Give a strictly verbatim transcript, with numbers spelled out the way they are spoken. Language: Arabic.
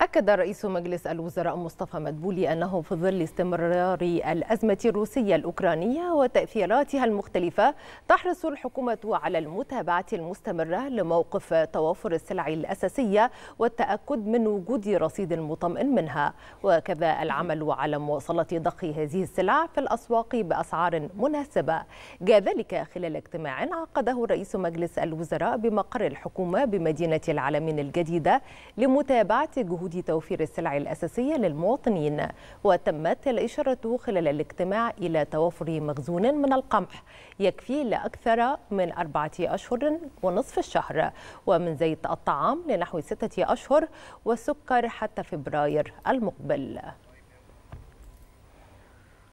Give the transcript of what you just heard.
أكد رئيس مجلس الوزراء مصطفى مدبولي أنه في ظل استمرار الأزمة الروسية الأوكرانية وتأثيراتها المختلفة تحرص الحكومة على المتابعة المستمرة لموقف توافر السلع الأساسية والتأكد من وجود رصيد مطمئن منها، وكذا العمل على مواصلة ضخ هذه السلع في الأسواق بأسعار مناسبة. جاء ذلك خلال اجتماع عقده رئيس مجلس الوزراء بمقر الحكومة بمدينة العلمين الجديدة لمتابعة جهود توفير السلع الأساسية للمواطنين، وتمت الإشارة خلال الاجتماع إلى توفر مخزون من القمح يكفي لأكثر من أربعة أشهر ونصف الشهر، ومن زيت الطعام لنحو ستة أشهر، والسكر حتى فبراير المقبل.